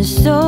and so